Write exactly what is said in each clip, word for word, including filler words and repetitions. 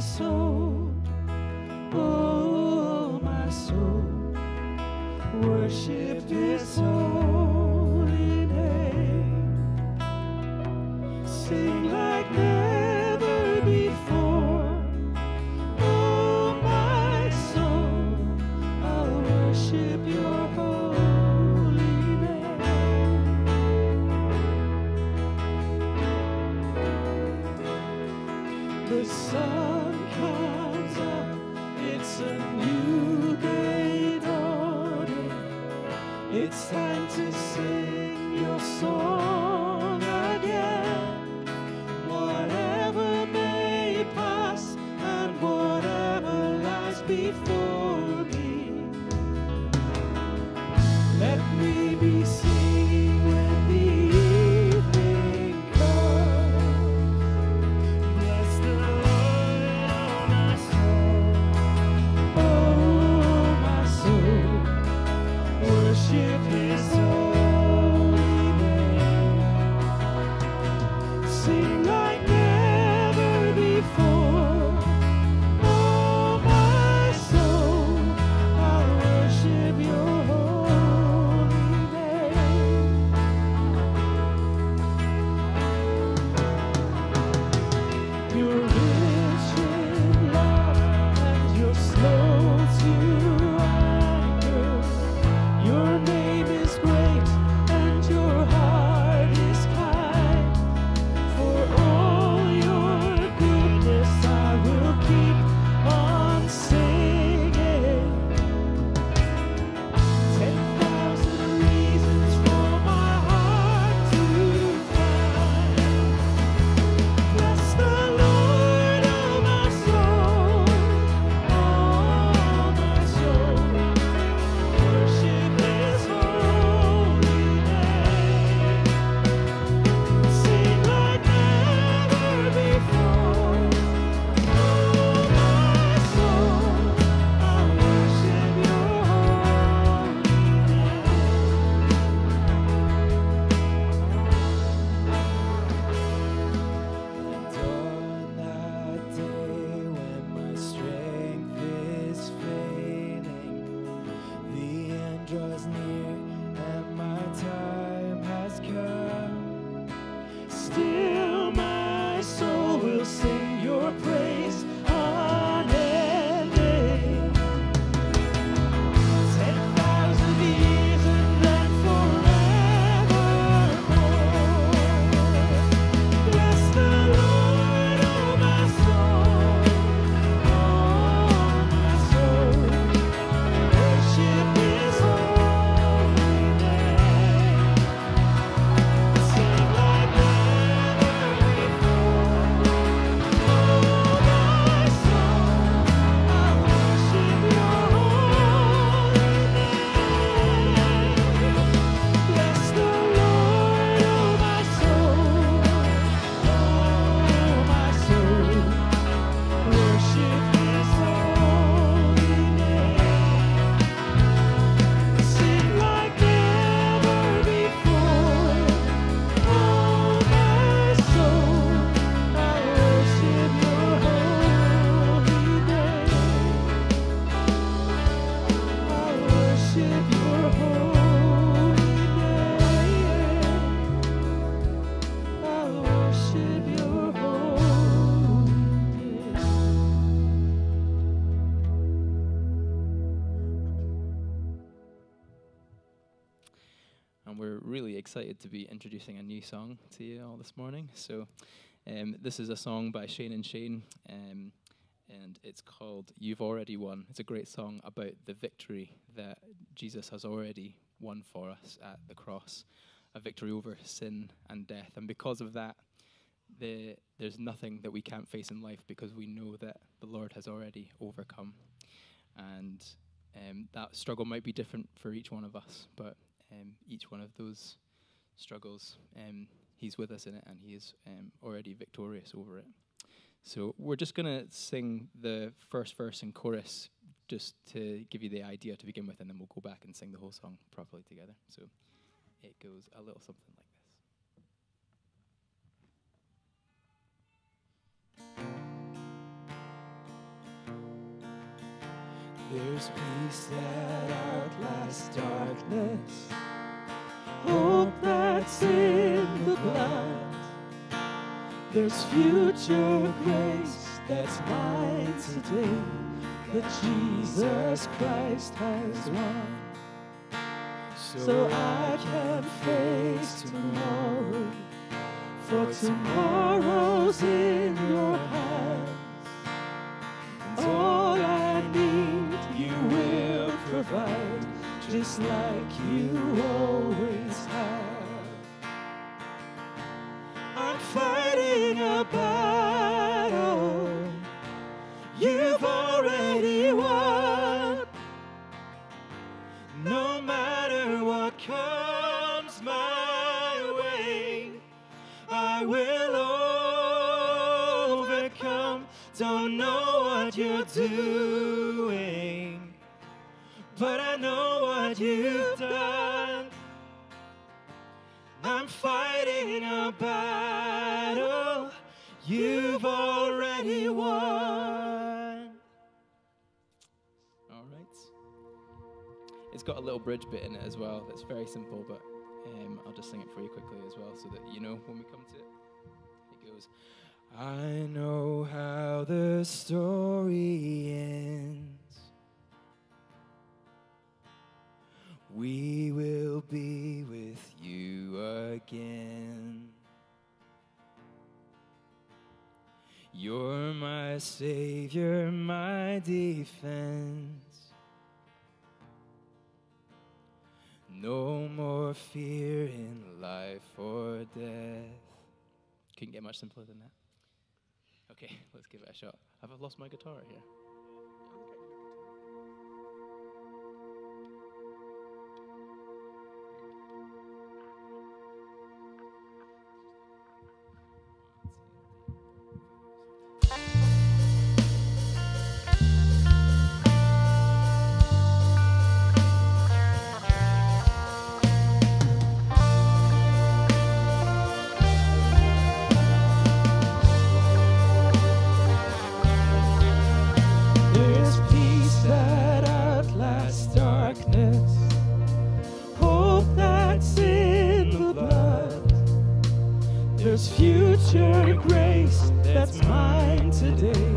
soul, oh my soul, worship this holy name. Sing like never before, oh my soul, I'll worship your holy name. The sun comes up, it's a new day dawning. It's time to sing your song again. Whatever may pass and whatever lies before me, let me be singing when the evening comes. Bless the Lord, oh my soul, oh my soul, worship His holy name. Sing like never before, oh my soul, I'll worship Your holy name. You're rich in love and you're slow to anger. Your name is great and your heart is kind. For all your goodness I will keep on singing. Ten thousand reasons for my heart to find. Bless the Lord, oh my soul, oh my soul, worship His holy name. Sing like never before, oh my soul, I worship Your holy name. And on that day when my strength is failing, the end draws near and my time has come. Still my soul will sing Your praise unending. Ten thousand years and then forevermore. Bless the Lord, oh my soul, oh my soul, worship His holy name. Sing like never before, oh my soul, I worship Your holy name. Bless the Lord, oh my soul, oh my soul, worship His holy name. Sing like never before, oh my soul, I worship Your holy name. I worship Your holy name. I worship Your holy name. And we're really excited to be introducing a new song to you all this morning. So um, this is a song by Shane and Shane, um, and it's called You've Already Won. It's a great song about the victory that Jesus has already won for us at the cross, a victory over sin and death. And because of that, the, there's nothing that we can't face in life because we know that the Lord has already overcome. And um, that struggle might be different for each one of us, but um, each one of those struggles, um, He's with us in it, and He is um, already victorious over it. So we're just going to sing the first verse and chorus just to give you the idea to begin with, and then we'll go back and sing the whole song properly together. So it goes a little something like this. Thank you. There's peace that outlasts darkness, hope that's in the blood. There's future grace that's mine today, that Jesus Christ has won. So I can face tomorrow, for tomorrow's in your hands. And all I need you will provide, just like you always have. I'm fighting a battle you've already won. No matter what comes my way, I will overcome. Don't know what you're doing, but I know what you've done. I'm fighting a battle you've already won. All right. It's got a little bridge bit in it as well. That's very simple, but um, I'll just sing it for you quickly as well so that you know when we come to it. It goes, I know how the story ends. We will be with you again. You're my Savior, my defense. No more fear in life or death. Couldn't get much simpler than that. Okay, let's give it a shot. Have I lost my guitar here? Future grace that's mine today,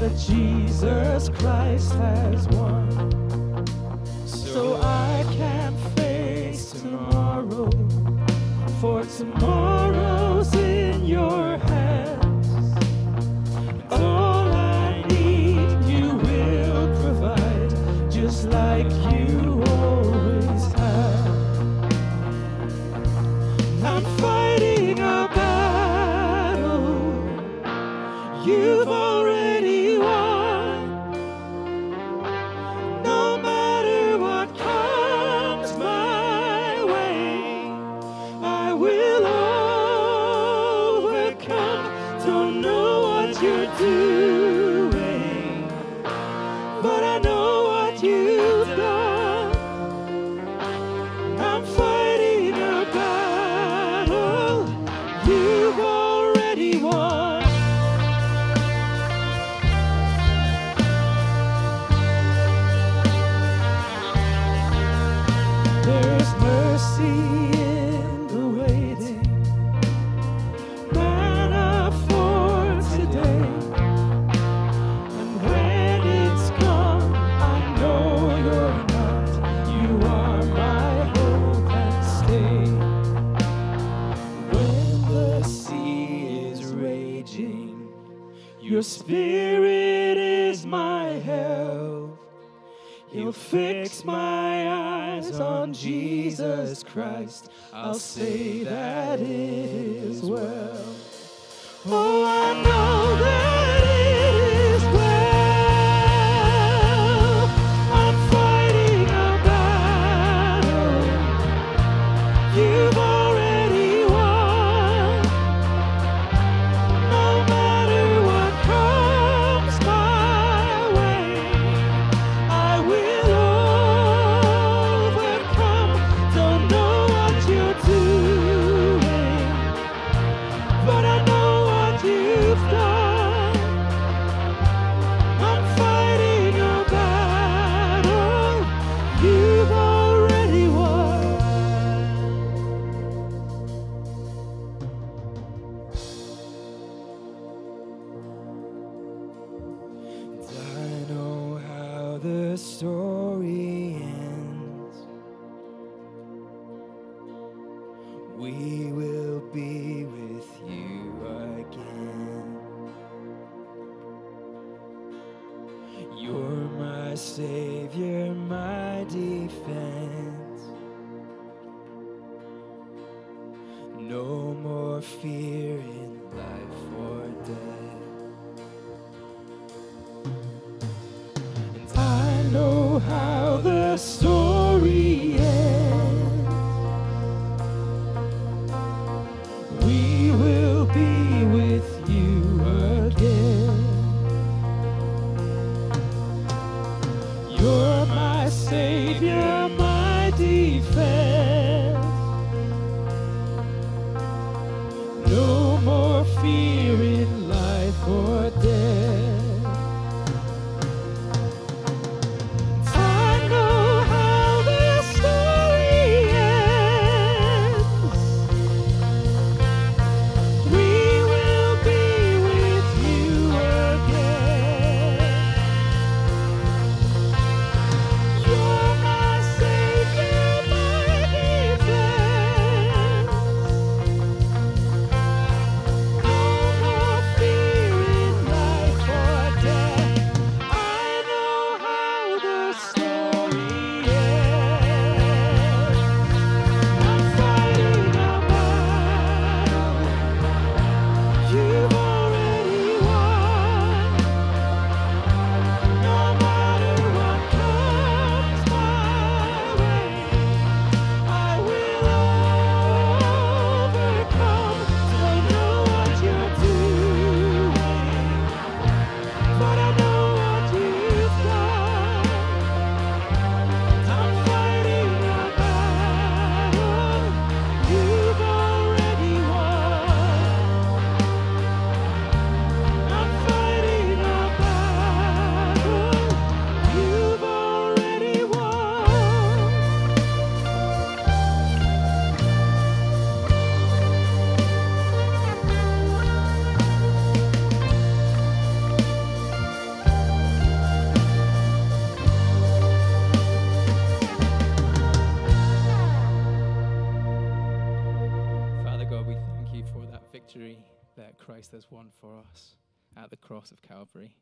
that Jesus Christ has won. So I can face tomorrow, for tomorrow's in your hands. And all I need you will provide, just like you always have. I'm fighting a battle you've already won. No matter what comes my way, I will overcome. Don't know what you're doing, but I know what you've done. I'm fighting a battle you've already won. In the waiting, manna for today, and when it's come, I know you're not. You are my hope and stay. When the sea is raging, your spirit is my help. He'll fix my eyes on Jesus Christ. I'll say that it is well. Oh, I know that it is well. I'm fighting a battle you've already won. No matter what comes my way, I will. But I know what you've done. the story ends, we will be with you again. You're my Savior, my defense. No more fear in life or death. And I know how the story ends. We will be with you again. You're my Savior, my defense. No more fear in life or death. There's one for us at the cross of Calvary.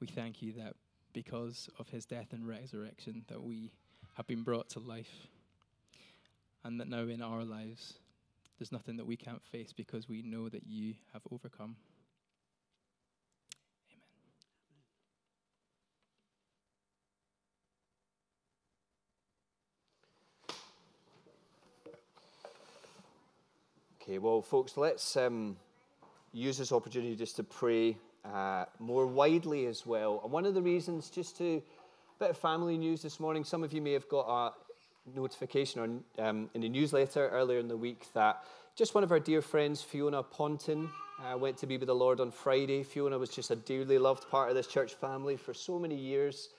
We thank you that because of his death and resurrection that we have been brought to life, and that now in our lives there's nothing that we can't face because we know that you have overcome. Amen. Okay, well folks, let's um use this opportunity just to pray uh, more widely as well. And one of the reasons, just to, a bit of family news this morning, some of you may have got a notification or, um, in the newsletter earlier in the week that just one of our dear friends, Fiona Ponton, uh, went to be with the Lord on Friday. Fiona was just a dearly loved part of this church family for so many years.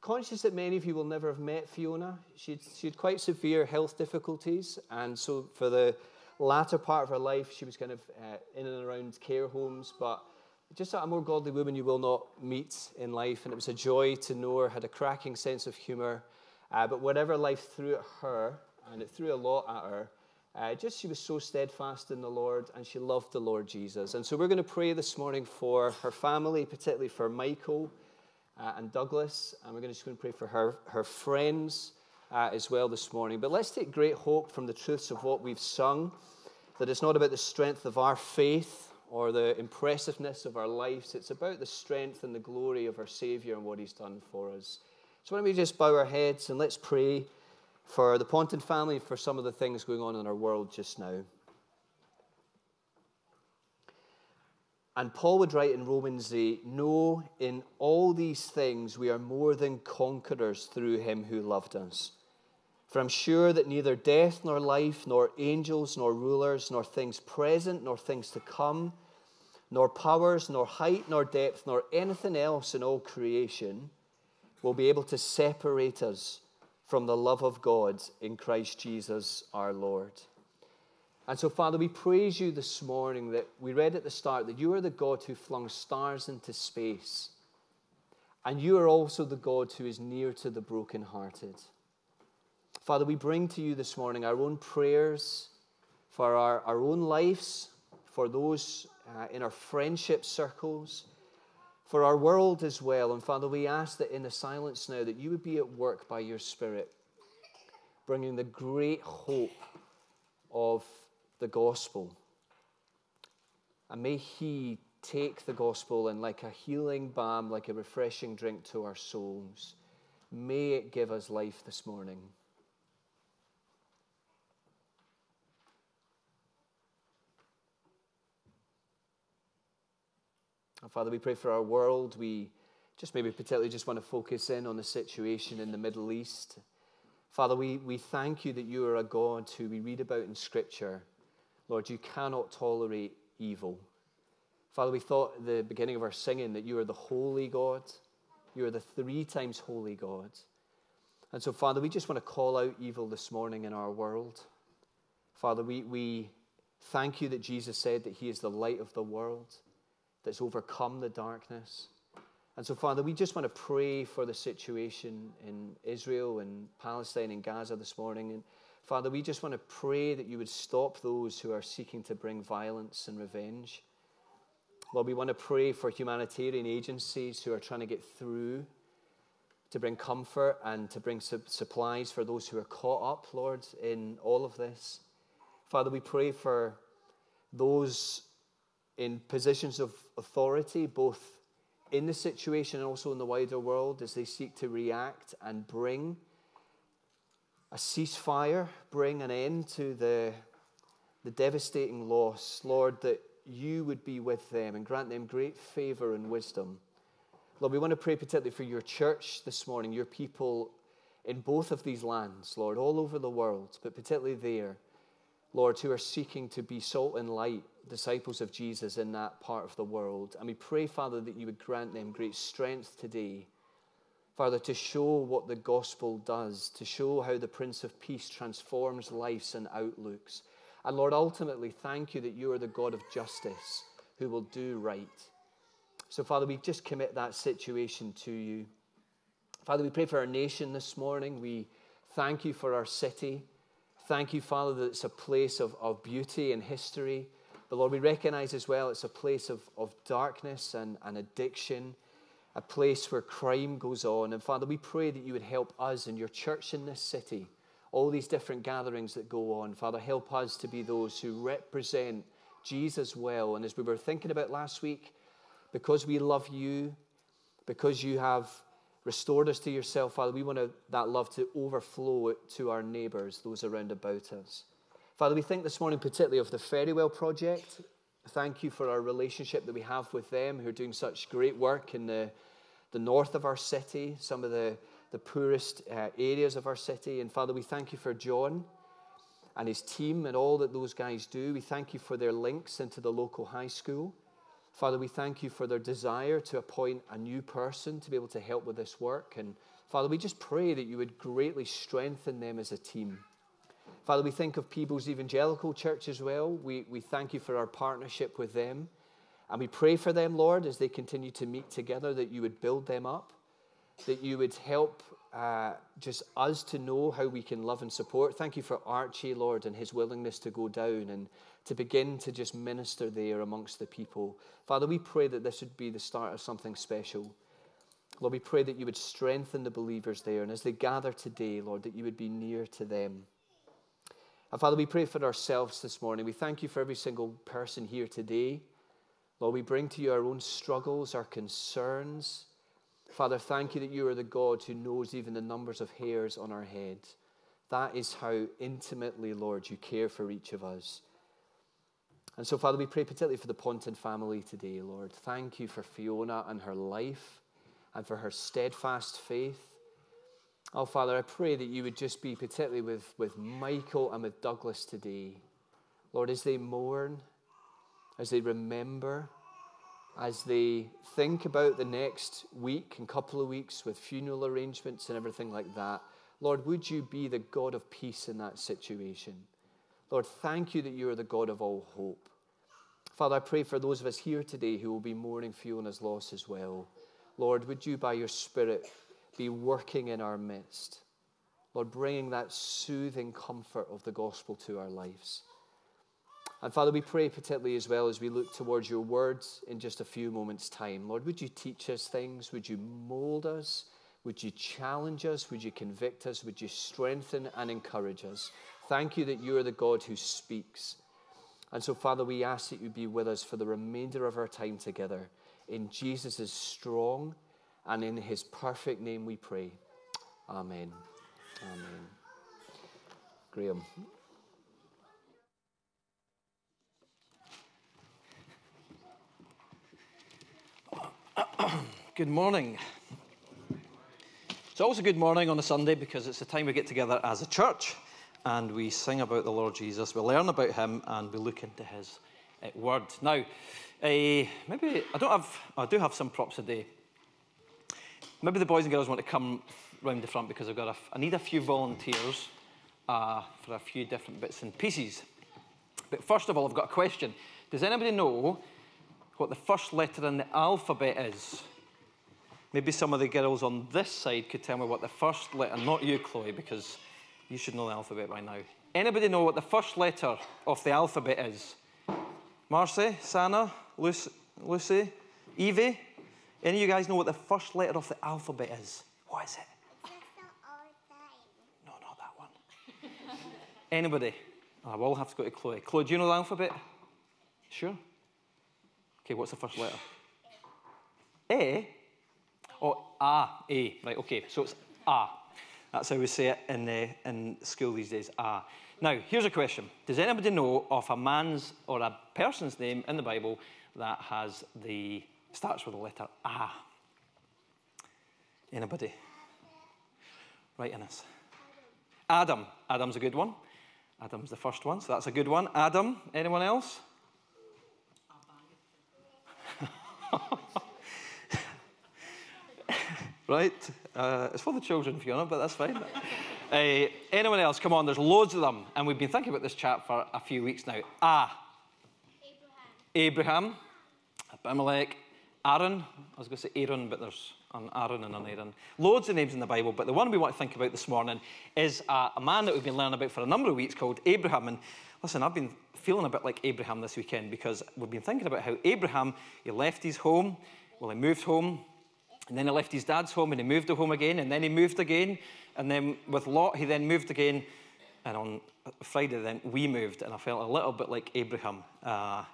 Conscious that many of you will never have met Fiona, she'd, she had quite severe health difficulties, and so for the latter part of her life, she was kind of uh, in and around care homes, but just a more godly woman you will not meet in life, and it was a joy to know her, had a cracking sense of humour, uh, but whatever life threw at her, and it threw a lot at her, uh, just she was so steadfast in the Lord, and she loved the Lord Jesus. And so we're going to pray this morning for her family, particularly for Michael uh, and Douglas, and we're going to just going to pray for her, her friends, Uh, as well this morning. But let's take great hope from the truths of what we've sung, that it's not about the strength of our faith or the impressiveness of our lives. It's about the strength and the glory of our Savior and what he's done for us. So why don't we just bow our heads and let's pray for the Ponton family, for some of the things going on in our world just now. And Paul would write in Romans eight, "No, in all these things we are more than conquerors through him who loved us. For I'm sure that neither death nor life, nor angels nor rulers, nor things present nor things to come, nor powers, nor height nor depth, nor anything else in all creation will be able to separate us from the love of God in Christ Jesus our Lord." And so, Father, we praise you this morning that we read at the start that you are the God who flung stars into space. And you are also the God who is near to the brokenhearted. Father, we bring to you this morning our own prayers for our, our own lives, for those uh, in our friendship circles, for our world as well. And Father, we ask that in the silence now that you would be at work by your Spirit, bringing the great hope of the gospel. And may he take the gospel and, like a healing balm, like a refreshing drink to our souls, may it give us life this morning. And Father, we pray for our world. We just maybe particularly just want to focus in on the situation in the Middle East. Father, we, we thank you that you are a God who we read about in Scripture. Lord, you cannot tolerate evil. Father, we thought at the beginning of our singing that you are the holy God. You are the three times holy God. And so, Father, we just want to call out evil this morning in our world. Father, we, we thank you that Jesus said that he is the light of the world, that's overcome the darkness. And so, Father, we just want to pray for the situation in Israel and Palestine and Gaza this morning. And Father, we just want to pray that you would stop those who are seeking to bring violence and revenge. Lord, we want to pray for humanitarian agencies who are trying to get through, to bring comfort and to bring sub- supplies for those who are caught up, Lord, in all of this. Father, we pray for those in positions of authority, both in the situation and also in the wider world, as they seek to react and bring a ceasefire, bring an end to the, the devastating loss. Lord, that you would be with them and grant them great favor and wisdom. Lord, we want to pray particularly for your church this morning, your people in both of these lands, Lord, all over the world, but particularly there, Lord, who are seeking to be salt and light, disciples of Jesus in that part of the world. And we pray, Father, that you would grant them great strength today, Father, to show what the gospel does, to show how the Prince of Peace transforms lives and outlooks. And Lord, ultimately, thank you that you are the God of justice who will do right. So, Father, we just commit that situation to you. Father, we pray for our nation this morning. We thank you for our city. Thank you, Father, that it's a place of, of beauty and history. But, Lord, we recognize as well it's a place of, of darkness and, and addiction, a place where crime goes on. And, Father, we pray that you would help us and your church in this city, all these different gatherings that go on. Father, help us to be those who represent Jesus well. And as we were thinking about last week, because we love you, because you have restored us to yourself, Father, we want to, that love to overflow to our neighbors, those around about us. Father, we think this morning particularly of the Ferrywell Project. Thank you for our relationship that we have with them, who are doing such great work in the, the north of our city, some of the, the poorest uh, areas of our city. And Father, we thank you for John and his team and all that those guys do. We thank you for their links into the local high school. Father, we thank you for their desire to appoint a new person to be able to help with this work. And Father, we just pray that you would greatly strengthen them as a team. Father, we think of Peebles Evangelical Church as well. We, we thank you for our partnership with them. And we pray for them, Lord, as they continue to meet together, that you would build them up, that you would help uh, just us to know how we can love and support. Thank you for Archie, Lord, and his willingness to go down and to begin to just minister there amongst the people. Father, we pray that this would be the start of something special. Lord, we pray that you would strengthen the believers there. And as they gather today, Lord, that you would be near to them. And Father, we pray for ourselves this morning. We thank you for every single person here today. Lord, we bring to you our own struggles, our concerns. Father, thank you that you are the God who knows even the numbers of hairs on our head. That is how intimately, Lord, you care for each of us. And so, Father, we pray particularly for the Ponton family today, Lord. Thank you for Fiona and her life and for her steadfast faith. Oh, Father, I pray that you would just be particularly with, with Michael and with Douglas today. Lord, as they mourn, as they remember, as they think about the next week and couple of weeks with funeral arrangements and everything like that, Lord, would you be the God of peace in that situation? Lord, thank you that you are the God of all hope. Father, I pray for those of us here today who will be mourning Fiona's loss as well. Lord, would you by your Spirit be working in our midst? Lord, bringing that soothing comfort of the gospel to our lives. And Father, we pray particularly as well as we look towards your words in just a few moments' time. Lord, would you teach us things? Would you mold us? Would you challenge us? Would you convict us? Would you strengthen and encourage us? Thank you that you are the God who speaks. And so, Father, we ask that you be with us for the remainder of our time together. In Jesus' strong and in his perfect name we pray. Amen. Amen. Graham. Good morning. It's always a good morning on a Sunday because it's the time we get together as a church and we sing about the Lord Jesus, we learn about him and we look into his uh, word. Now, uh, maybe I don't have, I do have some props today. Maybe the boys and girls want to come round the front because I've got a, I need a few volunteers uh, for a few different bits and pieces. But first of all, I've got a question. Does anybody know what the first letter in the alphabet is? Maybe some of the girls on this side could tell me what the first letter, not you, Chloe, because you should know the alphabet by now. Anybody know what the first letter of the alphabet is? Marcy, Sana, Lucy, Lucy, Evie? Any of you guys know what the first letter of the alphabet is? What is it? No, not that one. Anybody? I will have to go to Chloe. Chloe, do you know the alphabet? Sure. Okay, what's the first letter? A? Oh, ah, A. Right, okay, so it's A. That's how we say it in, the, in school these days, A. Now, here's a question. Does anybody know of a man's or a person's name in the Bible that has the, starts with the letter A? Anybody? Right, Ines. Adam. Adam's a good one. Adam's the first one, so that's a good one. Adam, anyone else? Right, uh, it's for the children, Fiona, but that's fine. uh, anyone else? Come on, there's loads of them, and we've been thinking about this chat for a few weeks now. Ah, Abraham, Abraham, Abimelech, Aaron. I was going to say Aaron, but there's an Aaron and an Aaron. Loads of names in the Bible, but the one we want to think about this morning is uh, a man that we've been learning about for a number of weeks called Abraham. And listen, I've been feeling a bit like Abraham this weekend because we've been thinking about how Abraham, he left his home, well, he moved home. And then he left his dad's home and he moved home again and then he moved again. And then with Lot, he then moved again. And on Friday then, we moved. And I felt a little bit like Abraham uh,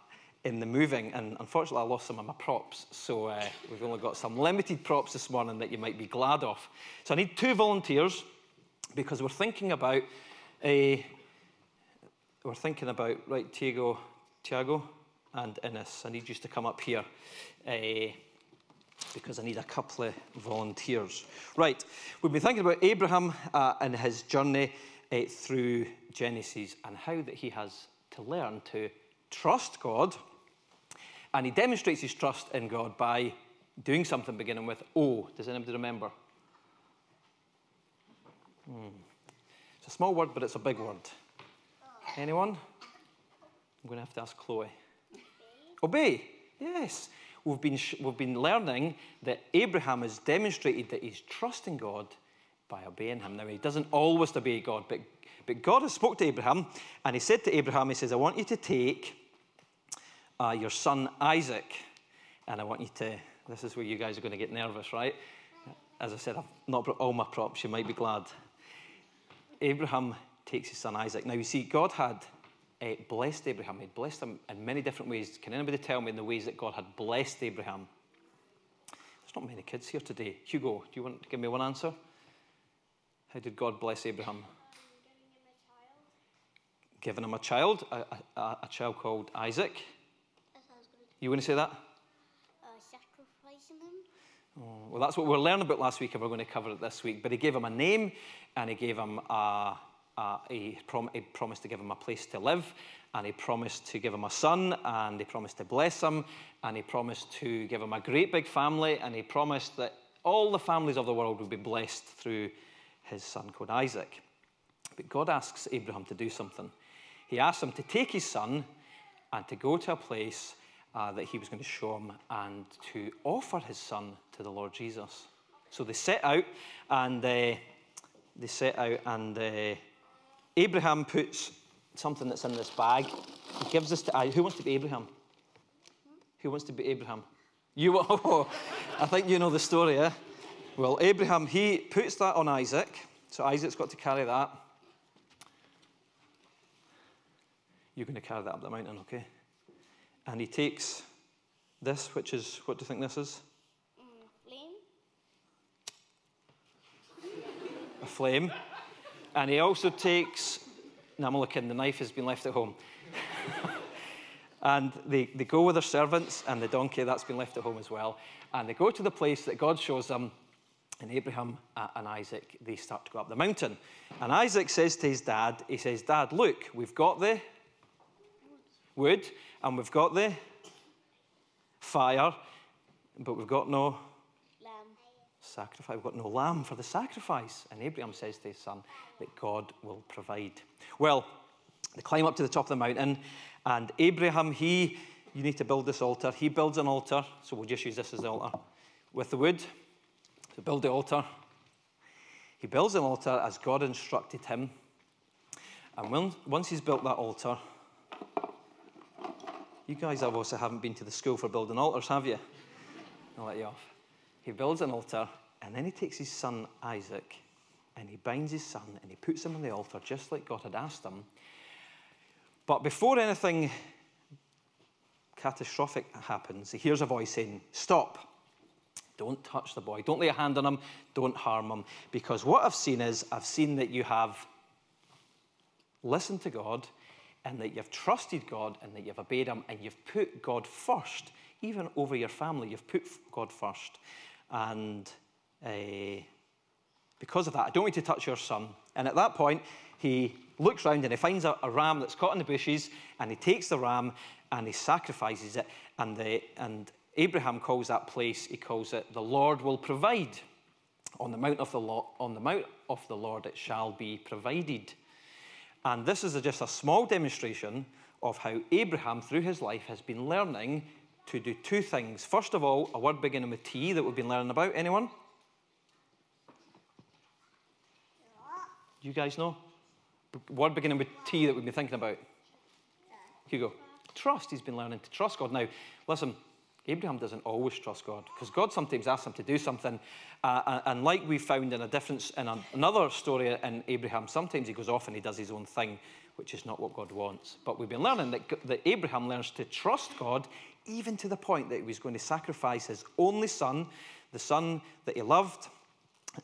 in the moving. And unfortunately, I lost some of my props. So uh, we've only got some limited props this morning that you might be glad of. So I need two volunteers because we're thinking about, a, we're thinking about, right, Tiago, Tiago and Ines. I need you to come up here. Uh, because I need a couple of volunteers. Right, we've been thinking about Abraham uh, and his journey uh, through Genesis and how that he has to learn to trust God. And he demonstrates his trust in God by doing something beginning with O. Does anybody remember? Hmm. It's a small word, but it's a big word. Anyone? I'm going to have to ask Chloe. Obey, yes. We've been, we've been learning that Abraham has demonstrated that he's trusting God by obeying him. Now, he doesn't always obey God, but, but God has spoken to Abraham, and he said to Abraham, he says, I want you to take uh, your son Isaac, and I want you to, this is where you guys are going to get nervous, right? As I said, I've not brought all my props, you might be glad. Abraham takes his son Isaac. Now, you see, God had... Uh, blessed Abraham. He blessed him in many different ways. Can anybody tell me in the ways that God had blessed Abraham? There's not many kids here today. Hugo, do you want to give me one answer? How did God bless Abraham? Giving him a child. Giving him a child, a, a, a child called Isaac. That sounds good. You want to say that? Uh, sacrificing him. Oh, well, that's what we were learning about last week, and we're going to cover it this week. But he gave him a name, and he gave him a... Uh, he, prom he promised to give him a place to live, and he promised to give him a son, and he promised to bless him, and he promised to give him a great big family, and he promised that all the families of the world would be blessed through his son called Isaac. But God asks Abraham to do something. He asks him to take his son and to go to a place uh, that he was going to show him and to offer his son to the Lord Jesus. So they set out, and uh, they set out, and uh, Abraham puts something that's in this bag. He gives this to uh, who wants to be Abraham? Who wants to be Abraham? You. Oh, I think you know the story, eh? Well, Abraham, he puts that on Isaac, so Isaac's got to carry that. You're going to carry that up the mountain, okay? And he takes this, which is, what do you think this is? Mm, flame. A flame. And he also takes, no, I'm only kidding, the knife has been left at home. And they, they go with their servants and the donkey, that's been left at home as well. And they go to the place that God shows them, and Abraham and Isaac, they start to go up the mountain. And Isaac says to his dad, he says, Dad, look, we've got the wood, and we've got the fire, but we've got no lamb. Sacrifice. We've got no lamb for the sacrifice. And Abraham says to his son that God will provide. Well, they climb up to the top of the mountain, and Abraham, he, you need to build this altar. He builds an altar, so we'll just use this as the altar, with the wood. So build the altar. He builds an altar as God instructed him. And when, once he's built that altar, you guys obviously haven't been to the school for building altars, have you? I'll let you off. He builds an altar, and then he takes his son Isaac, and he binds his son, and he puts him on the altar just like God had asked him. But before anything catastrophic happens, he hears a voice saying, stop. Don't touch the boy. Don't lay a hand on him. Don't harm him. Because what I've seen is, I've seen that you have listened to God, and that you've trusted God, and that you've obeyed him, and you've put God first, even over your family. You've put God first. And uh, because of that, I don't want you to touch your son. And at that point, he looks round and he finds a, a ram that's caught in the bushes, and he takes the ram and he sacrifices it. And the, and Abraham calls that place, he calls it, the Lord will provide. On the mount of the, Lo on the, mount of the Lord it shall be provided. And this is a, just a small demonstration of how Abraham, through his life, has been learning to do two things. First of all, a word beginning with T that we've been learning about. Anyone? Do you guys know? Word beginning with T that we've been thinking about. Hugo. Trust. He's been learning to trust God. Now, listen, Abraham doesn't always trust God, because God sometimes asks him to do something, uh, and like we found in a difference in a, another story in Abraham, sometimes he goes off and he does his own thing, which is not what God wants. But we've been learning that, that Abraham learns to trust God, even to the point that he was going to sacrifice his only son, the son that he loved,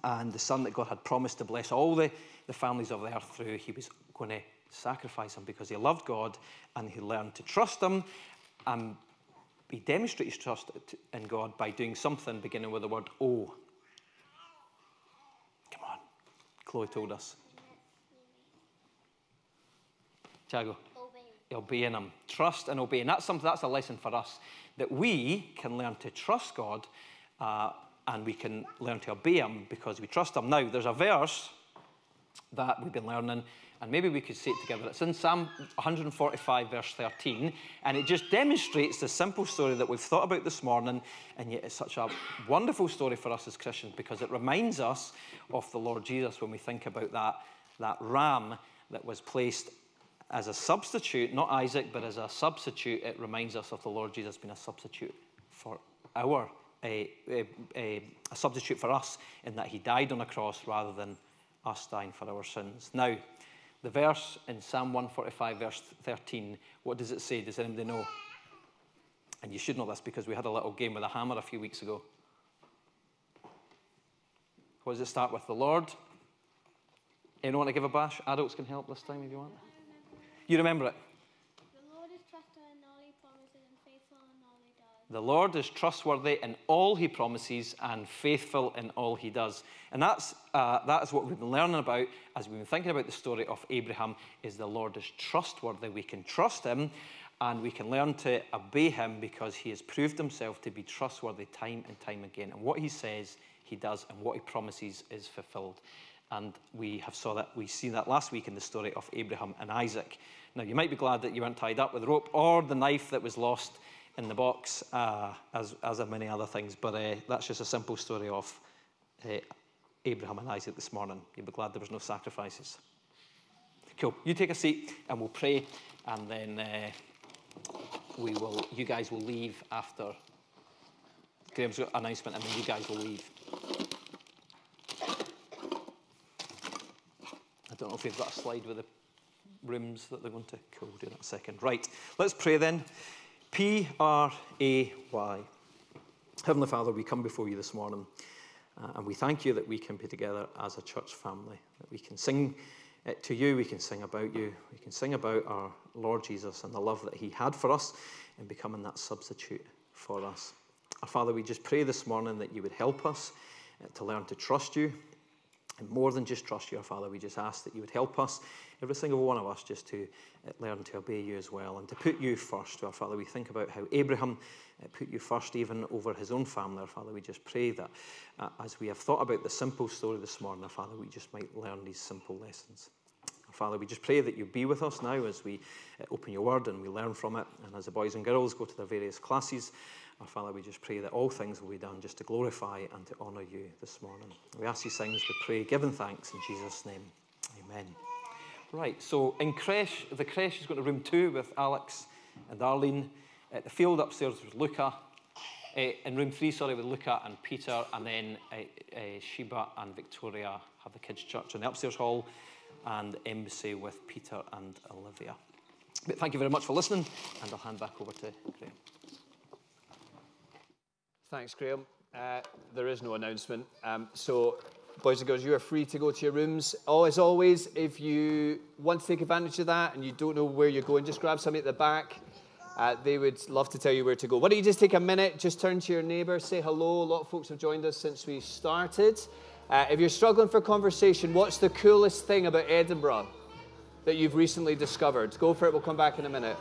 and the son that God had promised to bless all the, the families of the earth through. He was going to sacrifice him because he loved God, and he learned to trust him. And he demonstrates trust in God by doing something beginning with the word O. Come on. Chloe told us. Tiago. Obey. Obeying him. Trust and obeying. That's something, that's a lesson for us, that we can learn to trust God, uh, and we can learn to obey him because we trust him. Now, there's a verse that we've been learning, and maybe we could say it together. It's in Psalm one forty-five, verse thirteen, and it just demonstrates the simple story that we've thought about this morning, and yet it's such a wonderful story for us as Christians, because it reminds us of the Lord Jesus when we think about that, that ram that was placed as a substitute, not Isaac, but as a substitute. It reminds us of the Lord Jesus being a substitute for our, a, a, a, a substitute for us, in that he died on a cross rather than us dying for our sins. Now, the verse in Psalm one forty-five, verse thirteen, what does it say? Does anybody know? And you should know this, because we had a little game with a hammer a few weeks ago. What does it start with? The Lord. Anyone want to give a bash? Adults can help this time if you want. You remember it? The Lord is trustworthy in all he promises and faithful in all he does. The Lord is trustworthy in all he promises and faithful in all he does. And that's uh, that is what we've been learning about as we've been thinking about the story of Abraham, is the Lord is trustworthy. We can trust him, and we can learn to obey him, because he has proved himself to be trustworthy time and time again. And what he says, he does, and what he promises is fulfilled. And we have saw that, we see that last week in the story of Abraham and Isaac. Now, you might be glad that you weren't tied up with a rope or the knife that was lost in the box, uh, as, as are many other things. But uh, that's just a simple story of uh, Abraham and Isaac this morning. You'll be glad there was no sacrifices. Cool. You take a seat and we'll pray, and then uh, we will. You guys will leave after Graham's announcement, and then you guys will leave. I don't know if we've got a slide with the rooms that they're going to. Cool, we'll do that in a second. Right, let's pray then. P R A Y. Heavenly Father, we come before you this morning, uh, and we thank you that we can be together as a church family, that we can sing it to you, we can sing about you, we can sing about our Lord Jesus and the love that he had for us in becoming that substitute for us. Our Father, we just pray this morning that you would help us uh, to learn to trust you. And more than just trust you, our Father, we just ask that you would help us, every single one of us, just to learn to obey you as well and to put you first. Our Father, we think about how Abraham put you first even over his own family. Our Father, we just pray that uh, as we have thought about the simple story this morning, our Father, we just might learn these simple lessons. Our Father, we just pray that you be with us now as we uh, open your word and we learn from it. And as the boys and girls go to their various classes, our Father, we just pray that all things will be done just to glorify and to honour you this morning. We ask these things, we pray, giving thanks in Jesus' name. Amen. Right, so in creche, the creche is going to room two with Alex and Arlene. Uh, the field upstairs with Luca. Uh, in room three, sorry, with Luca and Peter. And then uh, uh, Sheba and Victoria have the kids' church in the upstairs hall, and embassy with Peter and Olivia. But thank you very much for listening, and I'll hand back over to Graham. Thanks, Graham. Uh, there is no announcement. Um, so, boys and girls, you are free to go to your rooms. Oh, as always, if you want to take advantage of that and you don't know where you're going, just grab somebody at the back. Uh, they would love to tell you where to go. Why don't you just take a minute, just turn to your neighbour, say hello. A lot of folks have joined us since we started. Uh, if you're struggling for conversation, what's the coolest thing about Edinburgh that you've recently discovered? Go for it. We'll come back in a minute.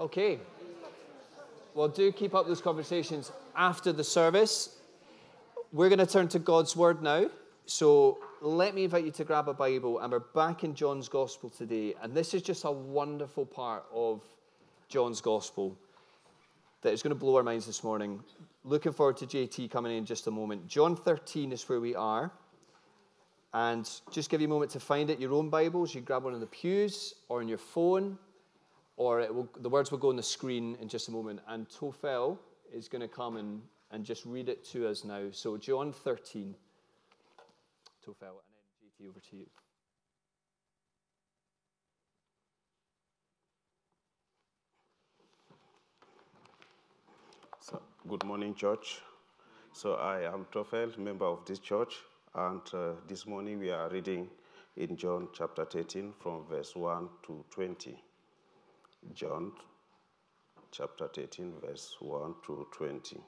Okay. Well, do keep up those conversations after the service. We're going to turn to God's Word now. So let me invite you to grab a Bible, and we're back in John's Gospel today. And this is just a wonderful part of John's Gospel that is going to blow our minds this morning. Looking forward to J T coming in just a moment. John thirteen is where we are. And just give you a moment to find it. Your own Bibles, you grab one in the pews or on your phone. Or it will, the words will go on the screen in just a moment. And Tofel is going to come and, and just read it to us now. So John thirteen, Tofel, and then J T, over to you. Good morning, church. So I am Tofel, member of this church, and uh, this morning we are reading in John chapter thirteen from verse one to twenty. John chapter thirteen, verse one to twenty.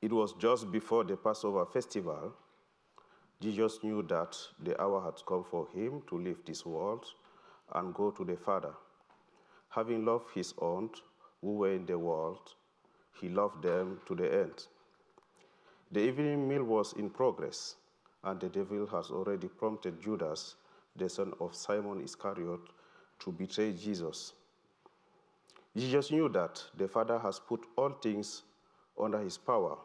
It was just before the Passover festival. Jesus knew that the hour had come for him to leave this world and go to the Father. Having loved his own who were in the world, he loved them to the end. The evening meal was in progress, and the devil has already prompted Judas, the son of Simon Iscariot, to betray Jesus. Jesus knew that the Father has put all things under his power,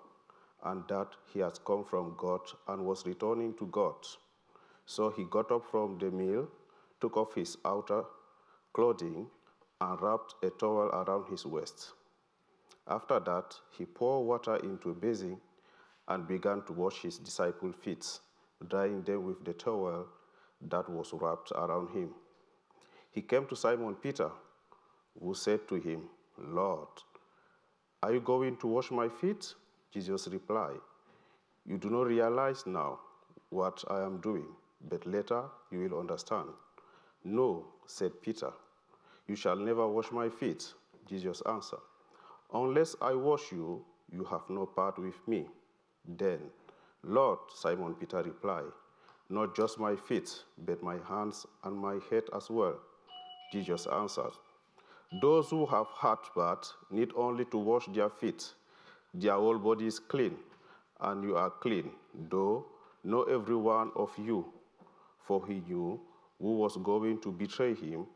and that he has come from God and was returning to God. So he got up from the meal, took off his outer clothing, and wrapped a towel around his waist. After that, he poured water into a basin and began to wash his disciples' feet, drying them with the towel that was wrapped around him. He came to Simon Peter, who said to him, "Lord, are you going to wash my feet?" Jesus replied, "You do not realize now what I am doing, but later you will understand." "No," said Peter, "you shall never wash my feet." Jesus answered, "Unless I wash you, you have no part with me." "Then, Lord," Simon Peter replied, "not just my feet, but my hands and my head as well." Jesus answered, "Those who have hard bath need only to wash their feet. Their whole body is clean, and you are clean, though not every one of you." For he knew who was going to betray him,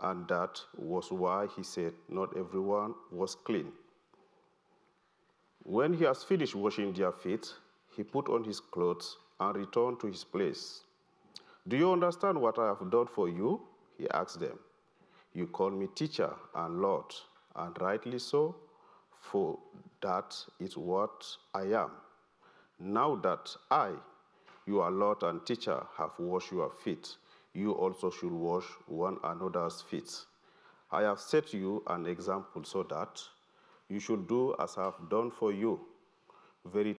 and that was why he said not everyone was clean. When he has finished washing their feet, he put on his clothes and returned to his place. "Do you understand what I have done for you?" he asked them. "You call me teacher and Lord, and rightly so, for that is what I am. Now that I, your Lord and teacher, have washed your feet, you also should wash one another's feet. I have set you an example so that you should do as I have done for you. Very